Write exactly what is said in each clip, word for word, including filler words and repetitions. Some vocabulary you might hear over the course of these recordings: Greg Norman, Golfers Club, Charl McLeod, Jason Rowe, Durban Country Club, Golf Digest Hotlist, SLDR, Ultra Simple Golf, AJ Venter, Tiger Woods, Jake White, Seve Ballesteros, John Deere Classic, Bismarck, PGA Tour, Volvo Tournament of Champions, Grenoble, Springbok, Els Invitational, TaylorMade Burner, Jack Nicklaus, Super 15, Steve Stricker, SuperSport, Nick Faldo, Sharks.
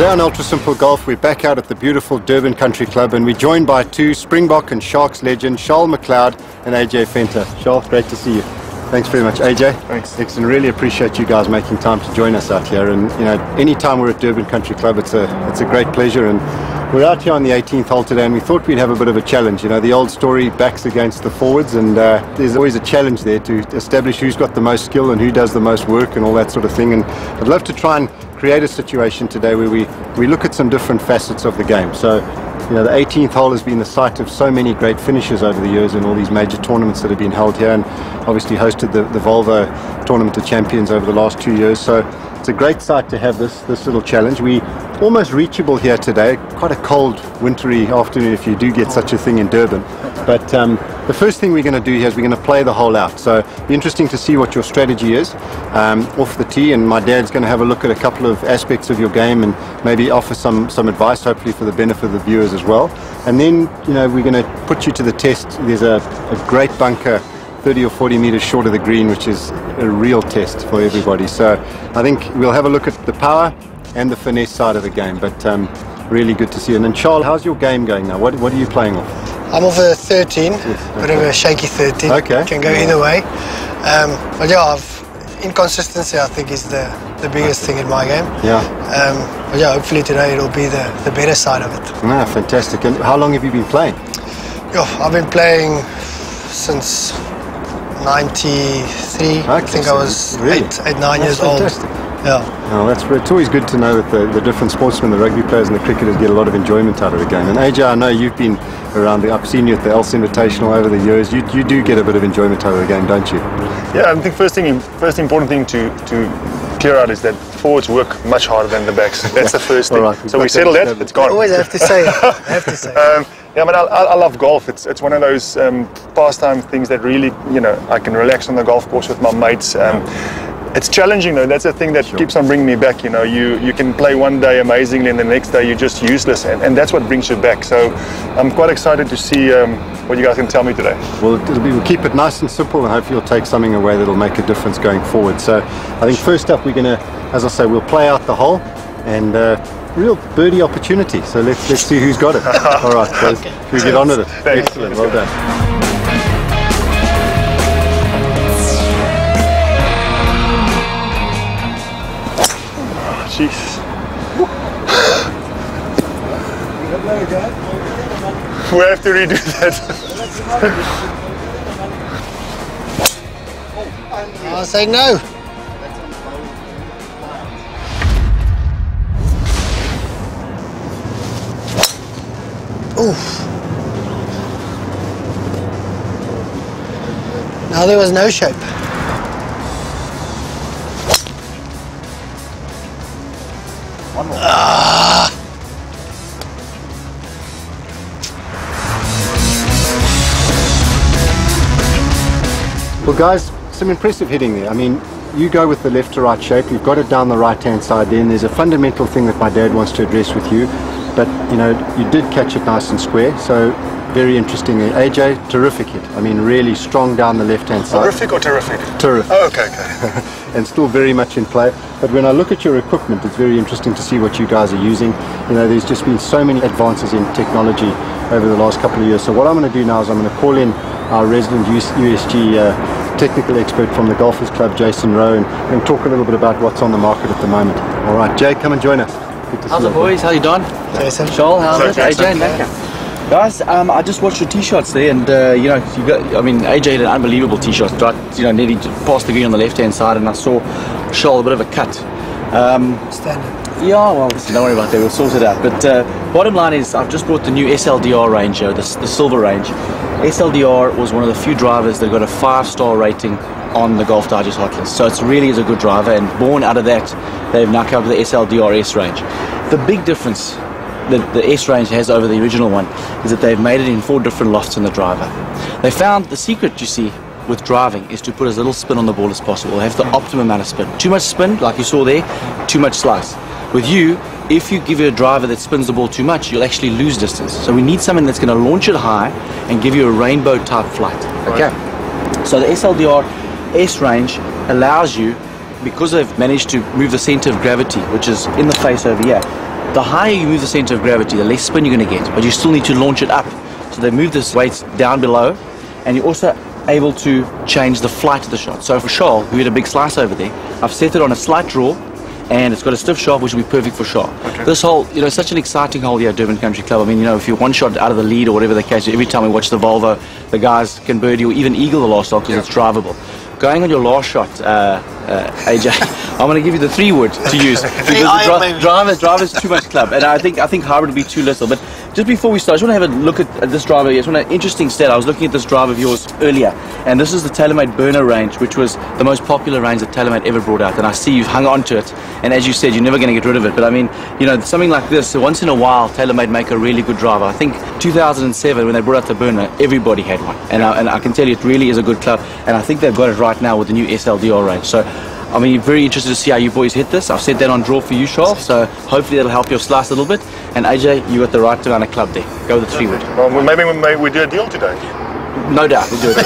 Today on Ultra Simple Golf, we're back out at the beautiful Durban Country Club, and we're joined by two Springbok and Sharks legends, Charl McLeod and A J Venter. Charl, great to see you. Thanks very much, A J. Thanks. Excellent. Really appreciate you guys making time to join us out here. And you know, any time we're at Durban Country Club, it's a it's a great pleasure. And we're out here on the eighteenth hole today, and we thought we'd have a bit of a challenge. You know, the old story, backs against the forwards, and uh, there's always a challenge there to establish who's got the most skill and who does the most work and all that sort of thing. And I'd love to try and create a situation today where we we look at some different facets of the game. So, you know, the eighteenth hole has been the site of so many great finishes over the years in all these major tournaments that have been held here, and obviously hosted the, the Volvo Tournament of Champions over the last two years. So it's a great site to have this this little challenge. We almost reachable here today. Quite a cold, wintry afternoon if you do get such a thing in Durban. But um, the first thing we're going to do here is we're going to play the hole out. So it'll be interesting to see what your strategy is um, off the tee, and my dad's going to have a look at a couple of aspects of your game and maybe offer some some advice, hopefully for the benefit of the viewers as well. And then, you know, we're going to put you to the test. There's a, a great bunker thirty or forty meters short of the green, which is a real test for everybody. So I think we'll have a look at the power and the finesse side of the game, but um, really good to see you. And then Charl, how's your game going now? What, what are you playing off? I'm off a thirteen, yes, okay. Bit of a shaky thirteen, okay. Can go yeah. either way. Um, but yeah, I've, inconsistency I think is the, the biggest thing in my game. Yeah. Um, but yeah, hopefully today it'll be the, the better side of it. Ah, fantastic. And how long have you been playing? Yeah, I've been playing since ninety-three, okay, I think. So I was really? eight, eight, nine that's years fantastic. old. Yeah. Oh, that's, it's always good to know that the, the different sportsmen, the rugby players and the cricketers get a lot of enjoyment out of the game. And A J, I know you've been around, the, I've seen you at the Els Invitational over the years. You, you do get a bit of enjoyment out of the game, don't you? Yeah, I think first thing, first important thing to, to clear out is that forwards work much harder than the backs. That's the first thing. Right, so we settled that, it. it's gone. I always have to say it. I have to say um, Yeah, but I, I love golf. It's it's one of those um, pastime things that really, you know, I can relax on the golf course with my mates. Um, It's challenging though, that's the thing that sure. keeps on bringing me back, you know. You you can play one day amazingly and the next day you're just useless, and, and that's what brings you back. So I'm quite excited to see um, what you guys can tell me today. Well, it'll be, we'll keep it nice and simple and hopefully you'll take something away that'll make a difference going forward. So I think first up we're going to, as I say, we'll play out the hole and uh, real birdie opportunity. So let's, let's see who's got it. All right, so okay. should we get on with it? Thanks. Excellent, well done. We have to redo that. I'll say no. Oof. Now there was no shape. Ah. Well guys, some impressive hitting there. I mean, you go with the left to right shape, you've got it down the right hand side there, and there's a fundamental thing that my dad wants to address with you, but you know, you did catch it nice and square, so very interesting there. A J, terrific hit. I mean, really strong down the left hand side. Terrific or terrific? Terrific. Oh, okay, okay. And still very much in play. But when I look at your equipment, it's very interesting to see what you guys are using. You know, there's just been so many advances in technology over the last couple of years. So what I'm going to do now is I'm going to call in our resident U S G uh, technical expert from the Golfers Club, Jason Rowe, and, and talk a little bit about what's on the market at the moment. All right, Jay, come and join us. Good to How's see it, you. boys? How you doing? Jason. Charl, how's it? A J, Naka. Guys, um, I just watched your tee shots there, and uh, you know, you got, I mean, A J did an unbelievable tee shot, right? You know, nearly passed the green on the left-hand side, and I saw Charl a bit of a cut. Um, Standard. Yeah, well, don't worry about that. We'll sort it out. But uh, bottom line is, I've just bought the new S L D R range here, the, the silver range. S L D R was one of the few drivers that got a five-star rating on the Golf Digest Hotlist, so it really is a good driver, and born out of that, they've now come to the S L D R S range. The big difference that the S range has over the original one is that they've made it in four different lofts in the driver. They found the secret, you see, with driving is to put as little spin on the ball as possible, have the optimum amount of spin. Too much spin, like you saw there, too much slice. With you, if you give it a driver that spins the ball too much, you'll actually lose distance. So we need something that's going to launch it high and give you a rainbow type flight. Okay. Right. So the S L D R S range allows you, because they've managed to move the center of gravity, which is in the face over here, the higher you move the center of gravity, the less spin you're going to get, but you still need to launch it up. So they move this weight down below, and you're also able to change the flight of the shot. So for Charl, who had a big slice over there, I've set it on a slight draw, and it's got a stiff shaft, which will be perfect for Charl. Okay. This hole, you know, such an exciting hole here at Durban Country Club. I mean, you know, if you're one shot out of the lead or whatever the case, every time we watch the Volvo, the guys can birdie or even eagle the last hole because yeah. it's drivable. Going on your last shot, uh, uh, A J, I'm going to give you the three wood to use because the dri driver, driver's too much club, and I think I think hybrid would be too little. But just before we start, I just want to have a look at, at this driver here. It's one an interesting stat. I was looking at this driver of yours earlier, and this is the TaylorMade Burner range, which was the most popular range that TaylorMade ever brought out. And I see you've hung on to it, and as you said, you're never going to get rid of it. But I mean, you know, something like this, once in a while, TaylorMade make a really good driver. I think two thousand seven, when they brought out the Burner, everybody had one, and I, and I can tell you, it really is a good club, and I think they've got it right now with the new S L D R range. So I mean, very interested to see how you boys hit this. I've set that on draw for you, Charl, so hopefully that'll help your slice a little bit. And A J, you got the right amount of club there. Go with the three wood. Well, maybe we, may, we do a deal today. No doubt, we'll do a deal.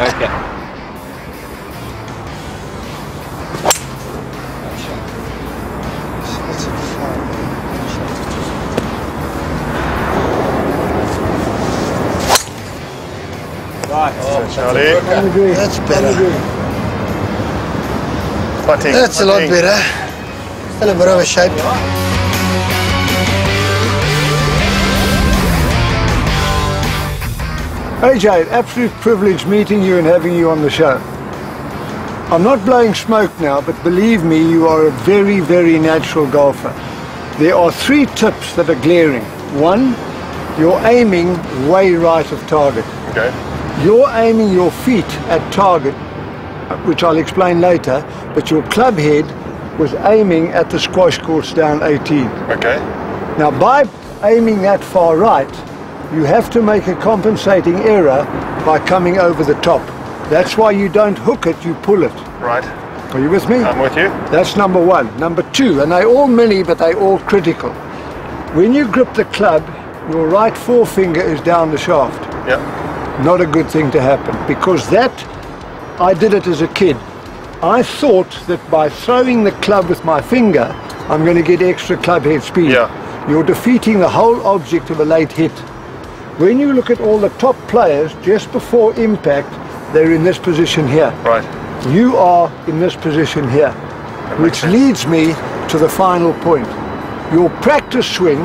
Okay. Right. Oh, so, Charlie. That's, that's better. Putting, That's putting. a lot better. Still a bit of a shape. A J, absolute privilege meeting you and having you on the show. I'm not blowing smoke now, but believe me, you are a very, very natural golfer. There are three tips that are glaring. One, you're aiming way right of target. Okay. You're aiming your feet at target, which I'll explain later, but your club head was aiming at the squash course down eighteen. Okay. Now, by aiming that far right, you have to make a compensating error by coming over the top. That's why you don't hook it, you pull it. Right. Are you with me? I'm with you. That's number one. Number two, and they all mini, but they all critical. When you grip the club, your right forefinger is down the shaft. Yeah. Not a good thing to happen, because that I did it as a kid. I thought that by throwing the club with my finger, I'm going to get extra club head speed. Yeah. You're defeating the whole object of a late hit. When you look at all the top players, just before impact, they're in this position here. Right. You are in this position here, which leads me to the final point. Your practice swing,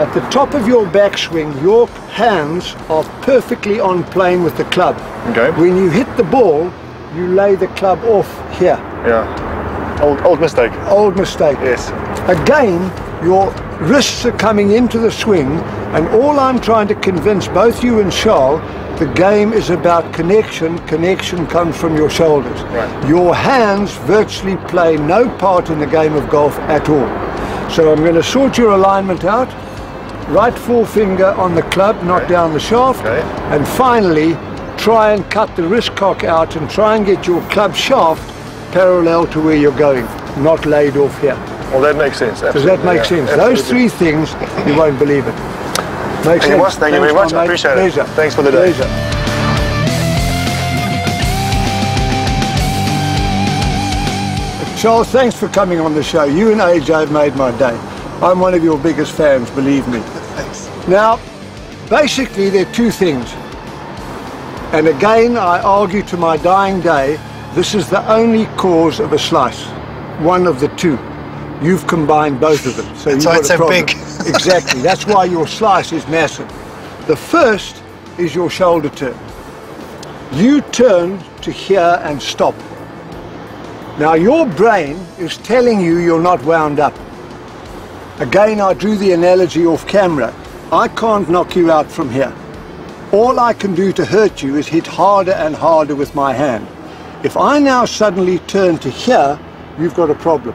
at the top of your backswing, your hands are perfectly on plane with the club. Okay. When you hit the ball, you lay the club off here. Yeah. Old, old mistake. Old mistake. Yes. Again, your wrists are coming into the swing, and all I'm trying to convince both you and Charl, the game is about connection. Connection comes from your shoulders. Right. Your hands virtually play no part in the game of golf at all. So I'm going to sort your alignment out. Right forefinger on the club, not okay. down the shaft. Okay. And finally, try and cut the wrist cock out and try and get your club shaft parallel to where you're going, not laid off here. Well, that makes sense. Absolutely. Does that make yeah, sense? Absolutely. Those three things, you won't believe it. Makes sense. Was, thank Thanks you very much. I appreciate it. Pleasure. Thanks for the day. Pleasure. Charl, thanks for coming on the show. You and A J have made my day. I'm one of your biggest fans, believe me. Thanks. Now, basically, there are two things. And again, I argue to my dying day, this is the only cause of a slice. One of the two. You've combined both of them. So that's why it's so big. Exactly. That's why your slice is massive. The first is your shoulder turn. You turn to here and stop. Now, your brain is telling you you're not wound up. Again, I drew the analogy off camera. I can't knock you out from here. All I can do to hurt you is hit harder and harder with my hand. If I now suddenly turn to here, you've got a problem.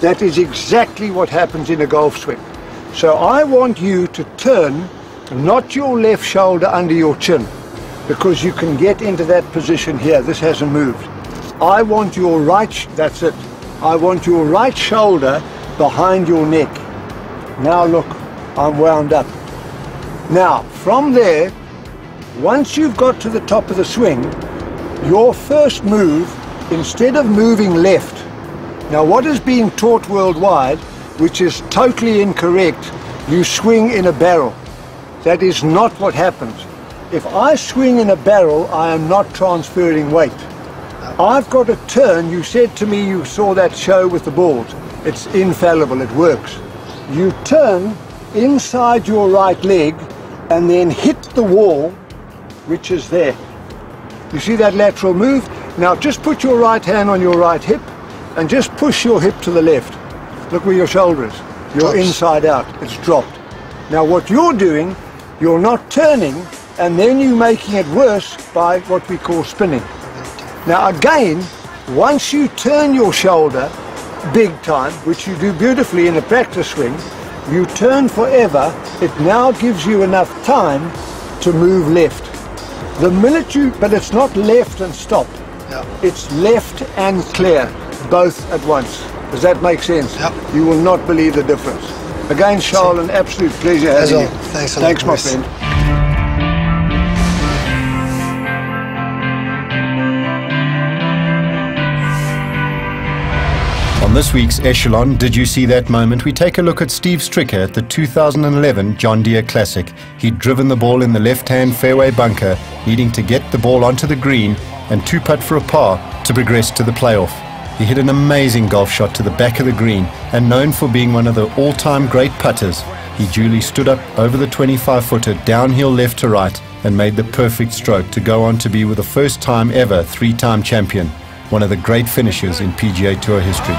That is exactly what happens in a golf swing. So I want you to turn, not your left shoulder under your chin, because you can get into that position here. This hasn't moved. I want your right, sh that's it. I want your right shoulder behind your neck. Now look, I'm wound up. Now, from there, once you've got to the top of the swing, your first move, instead of moving left, now what is being taught worldwide which is totally incorrect, you swing in a barrel. That is not what happens. If I swing in a barrel, I am not transferring weight. I've got a turn. You said to me you saw that show with the balls. It's infallible, it works. You turn inside your right leg and then hit the wall, which is there. You see that lateral move? Now just put your right hand on your right hip and just push your hip to the left. Look where your shoulder is. You're inside out, it's dropped. Now what you're doing, you're not turning, and then you're making it worse by what we call spinning. Now again, once you turn your shoulder big time, which you do beautifully in a practice swing, you turn forever, it now gives you enough time to move left. The minute you, but it's not left and stop, yep. It's left and clear, both at once. Does that make sense? Yep. You will not believe the difference. Again, Charl, an absolute pleasure having you. Thanks a lot. Thanks, my friend. On this week's Echelon, Did You See That Moment, we take a look at Steve Stricker at the two thousand eleven John Deere Classic. He'd driven the ball in the left-hand fairway bunker, needing to get the ball onto the green and two-putt for a par to progress to the playoff. He hit an amazing golf shot to the back of the green, and known for being one of the all-time great putters, he duly stood up over the twenty-five footer downhill left to right and made the perfect stroke to go on to be with the first time ever three-time champion, one of the great finishes in P G A Tour history.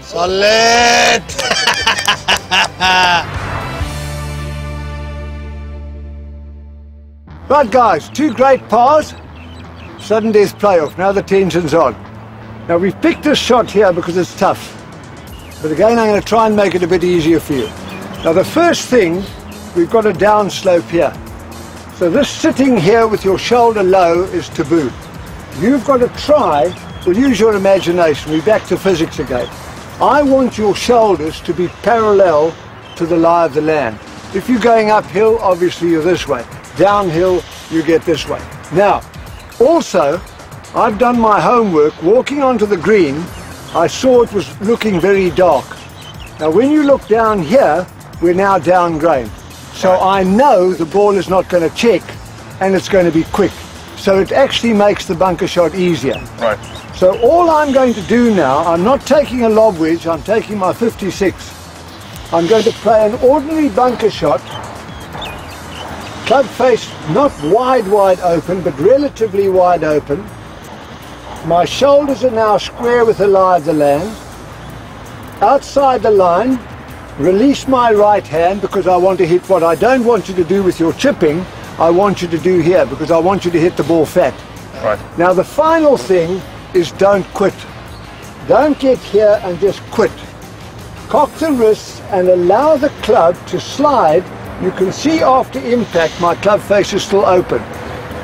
Solid! Right guys, two great pars, sudden death playoff, now the tension's on. Now we've picked this shot here because it's tough, but again I'm going to try and make it a bit easier for you. Now the first thing, we've got a down slope here. So this sitting here with your shoulder low is taboo. You've got to try, well, use your imagination, we're back to physics again. I want your shoulders to be parallel to the lie of the land. If you're going uphill, obviously you're this way. Downhill, you get this way. Now, also, I've done my homework. Walking onto the green, I saw it was looking very dark. Now, when you look down here, we're now downgrain. So I know the ball is not going to check and it's going to be quick. So it actually makes the bunker shot easier. Right. So all I'm going to do now, I'm not taking a lob wedge, I'm taking my fifty-six. I'm going to play an ordinary bunker shot. Club face not wide, wide open, but relatively wide open. My shoulders are now square with the lie of the land. Outside the line. Release my right hand because I want to hit what I don't want you to do with your chipping, I want you to do here because I want you to hit the ball fat. Right. Now the final thing is don't quit. Don't get here and just quit. Cock the wrists and allow the club to slide. You can see after impact my club face is still open.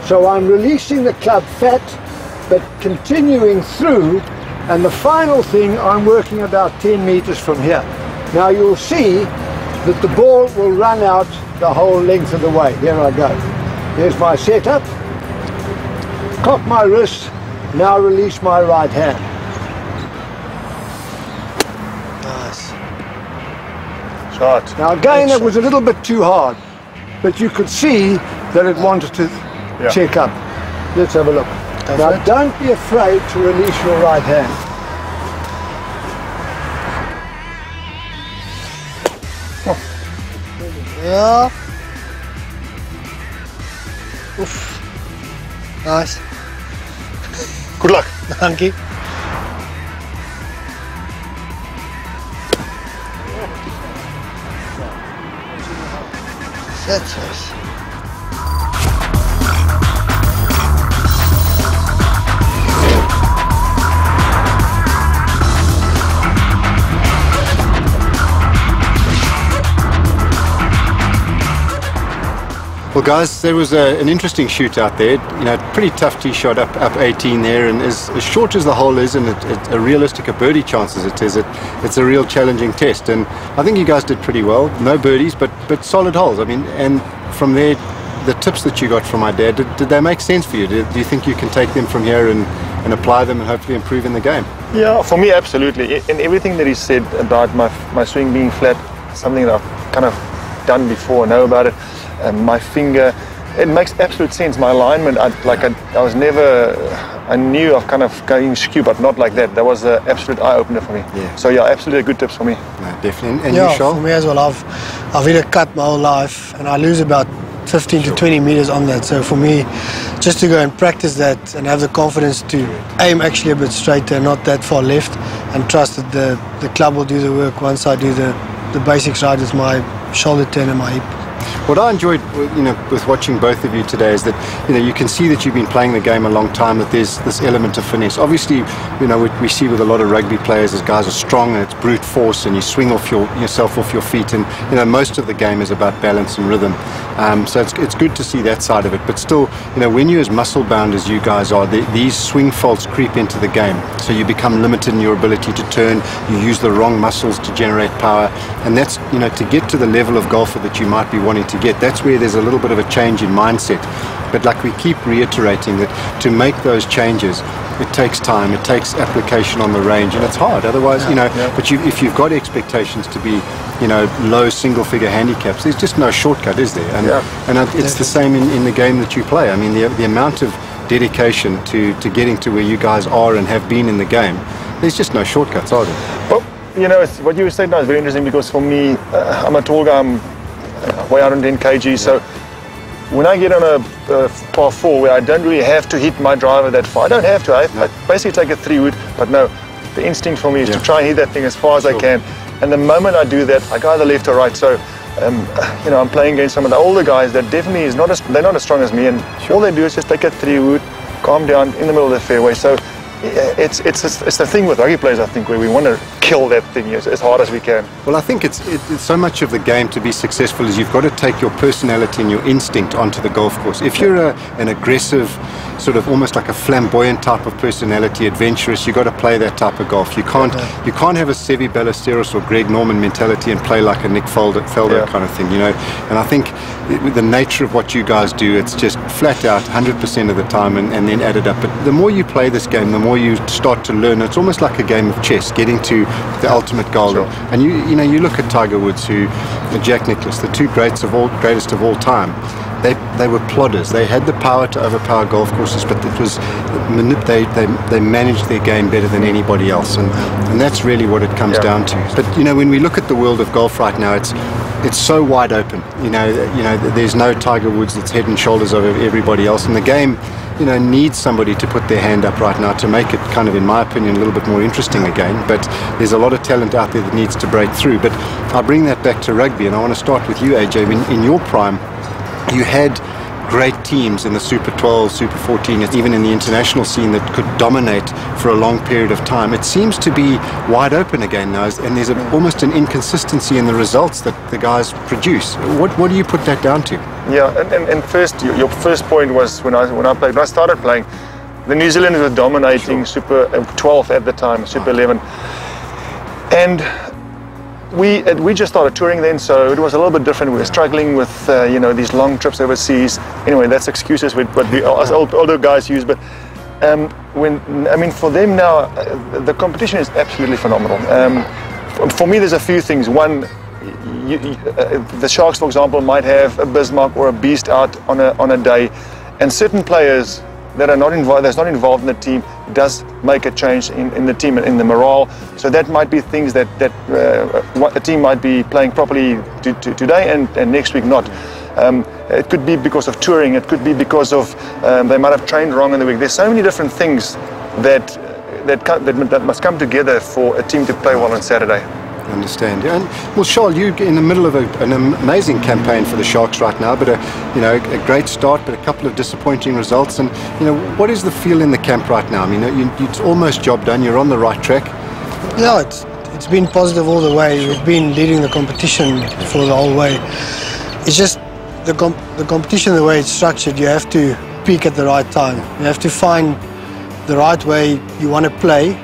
So I'm releasing the club fat but continuing through, and the final thing, I'm working about ten meters from here. Now you'll see that the ball will run out the whole length of the way. Here I go. Here's my setup. Cock my wrist. Now release my right hand. Nice. Shot. Now again, it was a little bit too hard, but you could see that it wanted to yeah. check up. Let's have a look. That's now it. Don't be afraid to release your right hand. Yeah. Oof. Nice. Good luck. Thank you. That's us. Well, guys, there was a, an interesting shoot out there. You know, pretty tough tee shot up up eighteen there, and as, as short as the hole is, and it, it, a realistic a birdie chance as it is, it, it's a real challenging test. And I think you guys did pretty well. No birdies, but but solid holes. I mean, and from there, the tips that you got from my dad, did, did they make sense for you? Do, do you think you can take them from here and, and apply them and hopefully improve in the game? Yeah, for me, absolutely. And everything that he said about my my swing being flat, something that I've kind of done before, I know about it. And my finger, it makes absolute sense. My alignment, I, like I, I was never, I knew I've kind of going skew, but not like that. That was an absolute eye-opener for me. Yeah. So yeah, absolutely good tips for me. No, definitely. And yeah, you, Charl? For me as well, I've, I've either cut my whole life and I lose about fifteen sure. to twenty meters on that. So for me, just to go and practice that and have the confidence to aim actually a bit straighter, not that far left, and trust that the, the club will do the work once I do the, the basics right with my shoulder turn and my hip. What I enjoyed, you know, with watching both of you today is that, you know, you can see that you've been playing the game a long time, that there's this element of finesse. Obviously, you know, we, we see with a lot of rugby players, as guys are strong and it's brute force and you swing off your, yourself off your feet, and, you know, most of the game is about balance and rhythm. Um, so it's, it's good to see that side of it. But still, you know, when you're as muscle bound as you guys are, the, these swing faults creep into the game. So you become limited in your ability to turn, you use the wrong muscles to generate power. And that's, you know, to get to the level of golfer that you might be wanting to get, that's where there's a little bit of a change in mindset. But like we keep reiterating, that to make those changes, it takes time, it takes application on the range, and it's hard. Otherwise, yeah, you know, yeah. but you, if you've got expectations to be, you know, low single-figure handicaps, there's just no shortcut, is there? And, yeah. and it's the same in, in the game that you play. I mean, the, the amount of dedication to, to getting to where you guys are and have been in the game, there's just no shortcuts, are there? Well, you know, it's, what you were saying now is very interesting, because for me, uh, I'm a tall guy, I'm way out on ten kilograms, so when I get on a uh, par four where I don't really have to hit my driver that far, I don't have to, I, no. I basically take a three wood, but no, the instinct for me is yeah. to try and hit that thing as far as sure. I can, and the moment I do that, I go either left or right. So um, you know, I'm playing against some of the older guys that definitely is not as, they're not as strong as me, and sure. all they do is just take a three wood, calm down in the middle of the fairway. So It's, it's, it's the thing with rugby players, I think, where we want to kill that thing as, as hard as we can. Well, I think it's, it's so much of the game to be successful is you've got to take your personality and your instinct onto the golf course. If you're a, an aggressive, sort of almost like a flamboyant type of personality, adventurous, you've got to play that type of golf. You can't, yeah. you can't have a Seve Ballesteros or Greg Norman mentality and play like a Nick Faldo, Faldo yeah. kind of thing, you know. And I think with the nature of what you guys do, it's just flat out one hundred percent of the time, and, and then added up. But the more you play this game, the more you start to learn. It's almost like a game of chess, getting to the ultimate goal. Sure. And you, you know, you look at Tiger Woods, who, Jack Nicklaus, the two greats of all, greatest of all time. They, they were plodders. They had the power to overpower golf courses, but it was they they, they managed their game better than anybody else, and and that's really what it comes yeah. down to. But you know, when we look at the world of golf right now, it's it's so wide open. You know, you know, there's no Tiger Woods that's head and shoulders over everybody else, and the game, you know, needs somebody to put their hand up right now to make it kind of, in my opinion, a little bit more interesting again. But there's a lot of talent out there that needs to break through. But I'll bring that back to rugby, and I want to start with you, A J. In, in your prime, you had great teams in the Super twelve, Super fourteen, even in the international scene, that could dominate for a long period of time. It seems to be wide open again now, and there's a, almost an inconsistency in the results that the guys produce. What, what do you put that down to? Yeah, and, and, and first, your first point was when I, when I played, when I started playing, the New Zealanders were dominating sure. Super twelve at the time, Super eleven. And We, we just started touring then, so it was a little bit different. We were struggling with, uh, you know, these long trips overseas. Anyway, that's excuses with what we, us old, older guys use. But um, when, I mean, for them now, uh, the competition is absolutely phenomenal. Um, for me, there's a few things. One, you, uh, the Sharks, for example, might have a Bismarck or a Beast out on a, on a day, and certain players that are not involved, that's not involved in the team, does make a change in, in the team and in the morale. So that might be things that, that uh, a team might be playing properly to, to today and, and next week not. Um, it could be because of touring, it could be because of um, they might have trained wrong in the week. There's so many different things that, that, that, that must come together for a team to play well on Saturday. Understand. And well, Charl, you're in the middle of a, an amazing campaign for the Sharks right now, but a, you know, a great start, but a couple of disappointing results. And you know, what is the feel in the camp right now? I mean, you, it's almost job done. You're on the right track. No, it's it's been positive all the way. We've been leading the competition for the whole way. It's just the comp the competition, the way it's structured. You have to peak at the right time. You have to find the right way you want to play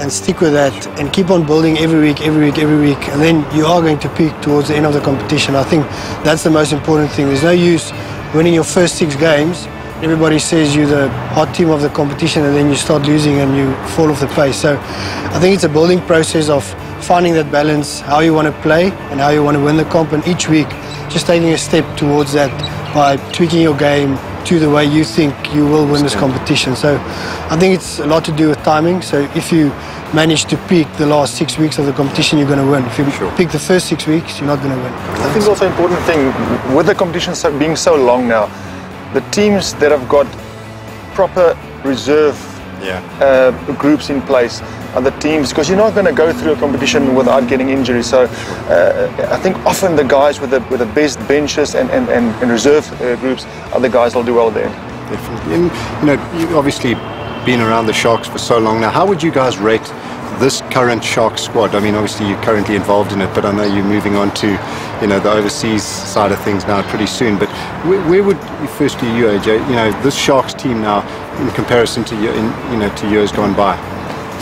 and stick with that and keep on building every week, every week, every week, and then you are going to peak towards the end of the competition. I think that's the most important thing. There's no use winning your first six games. Everybody says you're the hot team of the competition and then you start losing and you fall off the pace. So I think it's a building process of finding that balance, how you want to play and how you want to win the comp, and each week just taking a step towards that by tweaking your game to the way you think you will win this competition. So I think it's a lot to do with timing. So if you manage to peak the last six weeks of the competition, you're going to win. If you sure. peak the first six weeks, you're not going to win. I think it's also an important thing, with the competition being so long now, the teams that have got proper reserve yeah. uh, groups in place are the teams, because you're not going to go through a competition without getting injuries. So uh, I think often the guys with the, with the best benches and, and, and, and reserve uh, groups are the guys that will do well there. Definitely. And, you know, you've obviously been around the Sharks for so long now. How would you guys rate this current Sharks squad? I mean, obviously you're currently involved in it, but I know you're moving on to, you know, the overseas side of things now pretty soon. But where, where would, firstly, you, A J, you know, this Sharks team now in comparison to your, in, you know, to years gone by?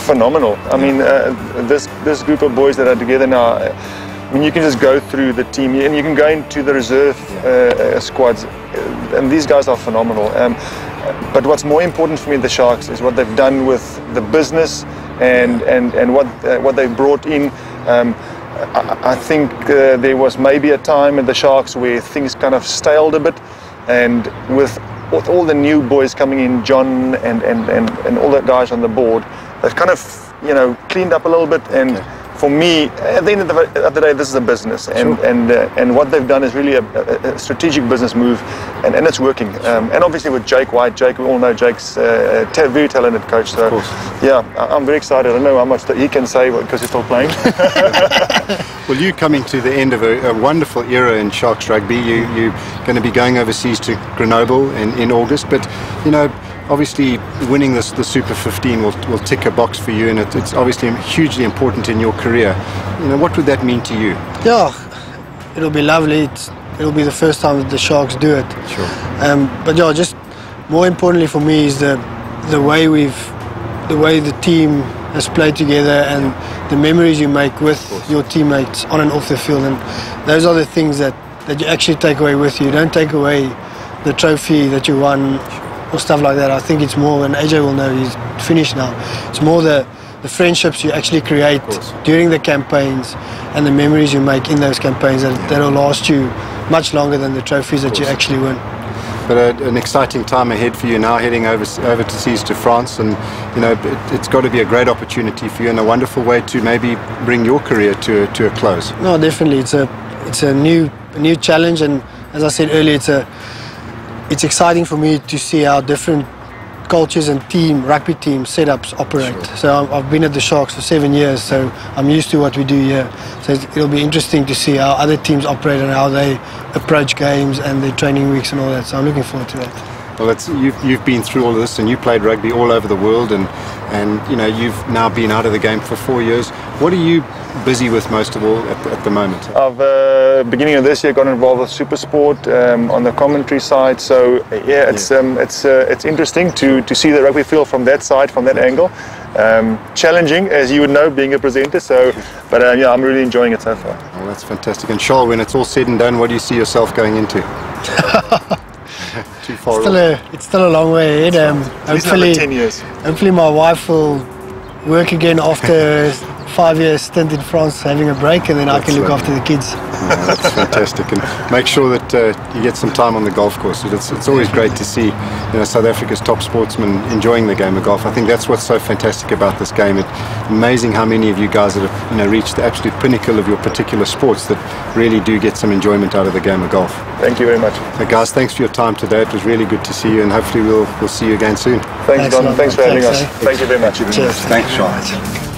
Phenomenal. I mean, uh, this this group of boys that are together now. I mean, you can just go through the team, and you can go into the reserve uh, squads, and these guys are phenomenal. Um, but what's more important for me, the Sharks, is what they've done with the business. And, and, and what uh, what they brought in. Um, I, I think uh, there was maybe a time in the Sharks where things kind of staled a bit, and with, with all the new boys coming in, John and, and, and, and all the guys on the board, they've kind of, you know, cleaned up a little bit. And okay. for me, at the end of the, of the day, this is a business, and, sure. and, uh, and what they've done is really a, a strategic business move, and, and it's working. Um, and obviously with Jake White, Jake, we all know Jake's uh, a very talented coach. So, yeah, I'm very excited. I don't know how much that he can say because he's still playing. Well, you coming to the end of a, a wonderful era in Sharks rugby. You, you're going to be going overseas to Grenoble in, in August, but, you know, obviously, winning this, the Super fifteen will, will tick a box for you, and it, it's obviously hugely important in your career. You know, what would that mean to you? Yeah, it'll be lovely. It's, it'll be the first time that the Sharks do it. Sure. Um, but yeah, just more importantly for me is the the way we've, the way the team has played together, and yeah. the memories you make with your teammates on and off the field, and those are the things that that you actually take away with you. You don't take away the trophy that you won. Sure. Or stuff like that. I think it's more, and A J will know, he's finished now, it's more the, the friendships you actually create during the campaigns and the memories you make in those campaigns that, yeah. that'll last you much longer than the trophies that you actually win. But a, an exciting time ahead for you now, heading over overseas to France, and you know it, it's got to be a great opportunity for you and a wonderful way to maybe bring your career to, to a close. No, definitely. It's a, it's a new, a new challenge, and as I said earlier, it's a It's exciting for me to see how different cultures and team, rugby team setups operate. Sure. So I've been at the Sharks for seven years, so I'm used to what we do here. So it'll be interesting to see how other teams operate and how they approach games and their training weeks and all that. So I'm looking forward to that. Well, it's, you've, you've been through all of this, and you played rugby all over the world, and, and you know, you've now been out of the game for four years. What are you busy with most of all at the, at the moment? I've uh, beginning of this year got involved with SuperSport um, on the commentary side, so yeah, it's yeah. Um, it's uh, it's interesting to to see the rugby field from that side, from that yes. angle. Um, challenging, as you would know, being a presenter. So, but uh, yeah, I'm really enjoying it so far. Well, that's fantastic. And Charl, when it's all said and done, what do you see yourself going into? Too far. It's still, a, it's still a long way ahead. Um, hopefully, ten years. Hopefully, my wife will work again after. five-year stint in France having a break, and then that's I can look right. after the kids. Yeah, that's fantastic. And make sure that uh, you get some time on the golf course. It's, it's always great to see, you know, South Africa's top sportsmen enjoying the game of golf. I think that's what's so fantastic about this game. It's amazing how many of you guys that have, you know, reached the absolute pinnacle of your particular sports that really do get some enjoyment out of the game of golf. Thank you very much. So guys, thanks for your time today. It was really good to see you, and hopefully we'll, we'll see you again soon. Thanks, Don. Thanks, thanks for having thanks, us. Eh? Thank you very much. Cheers. Thanks, Charl.